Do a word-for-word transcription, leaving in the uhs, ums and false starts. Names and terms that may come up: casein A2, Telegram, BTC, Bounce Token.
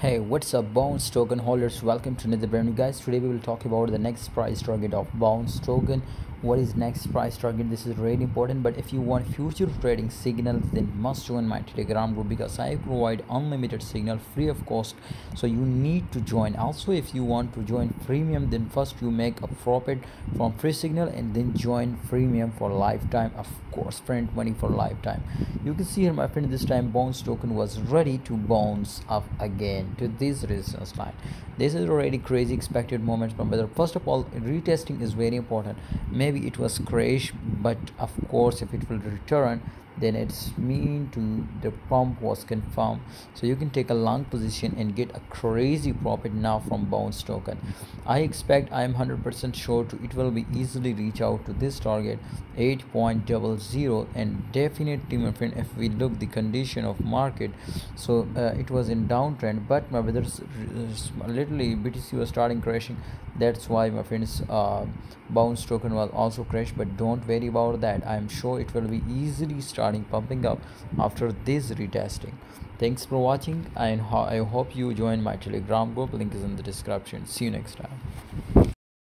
Hey, what's up Bounce Token holders, welcome to another brand new guys. Today we will talk about the next price target of Bounce Token. What is next price target? This is really important, but if you want future trading signals, then must join my Telegram group because I provide unlimited signal free of cost, so you need to join. Also, if you want to join premium, then first you make a profit from free signal and then join premium for lifetime, of course, print money for lifetime. You can see here, my friend, this time Bounce Token was ready to bounce up again to this resistance line. This is already crazy expected moments from whether. First of all, retesting is very important. Maybe it was crash, but of course if it will return, then it's mean to the pump was confirmed, so you can take a long position and get a crazy profit now from Bounce Token. I expect, I am one hundred percent sure to it will be easily reach out to this target eight point zero zero, and definitely my friend, if we look the condition of market, so uh, it was in downtrend, but my brothers literally B T C was starting crashing. That's why my friends uh, Bounce Token was also crashed, but don't worry about that. I am sure it will be easily starting pumping up after this retesting. Thanks for watching, and I hope you join my Telegram group. Link is in the description. See you next time.